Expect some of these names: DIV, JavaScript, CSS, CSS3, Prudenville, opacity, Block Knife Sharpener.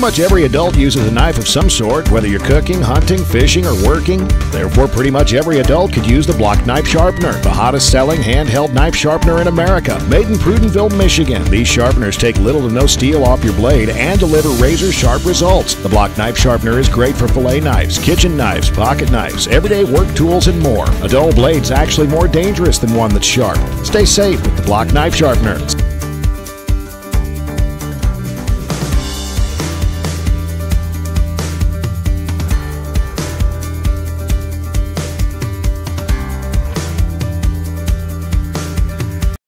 much every adult uses a knife of some sort, whether you're cooking, hunting, fishing, or working. Therefore, pretty much every adult could use the Block Knife Sharpener, the hottest selling handheld knife sharpener in America. Made in Prudenville, Michigan, these sharpeners take little to no steel off your blade and deliver razor-sharp results. The Block Knife Sharpener is great for fillet knives, kitchen knives, pocket knives, everyday work tools, and more. A dull blade's actually more dangerous than one that's sharp. Stay safe with the Block Knife Sharpener.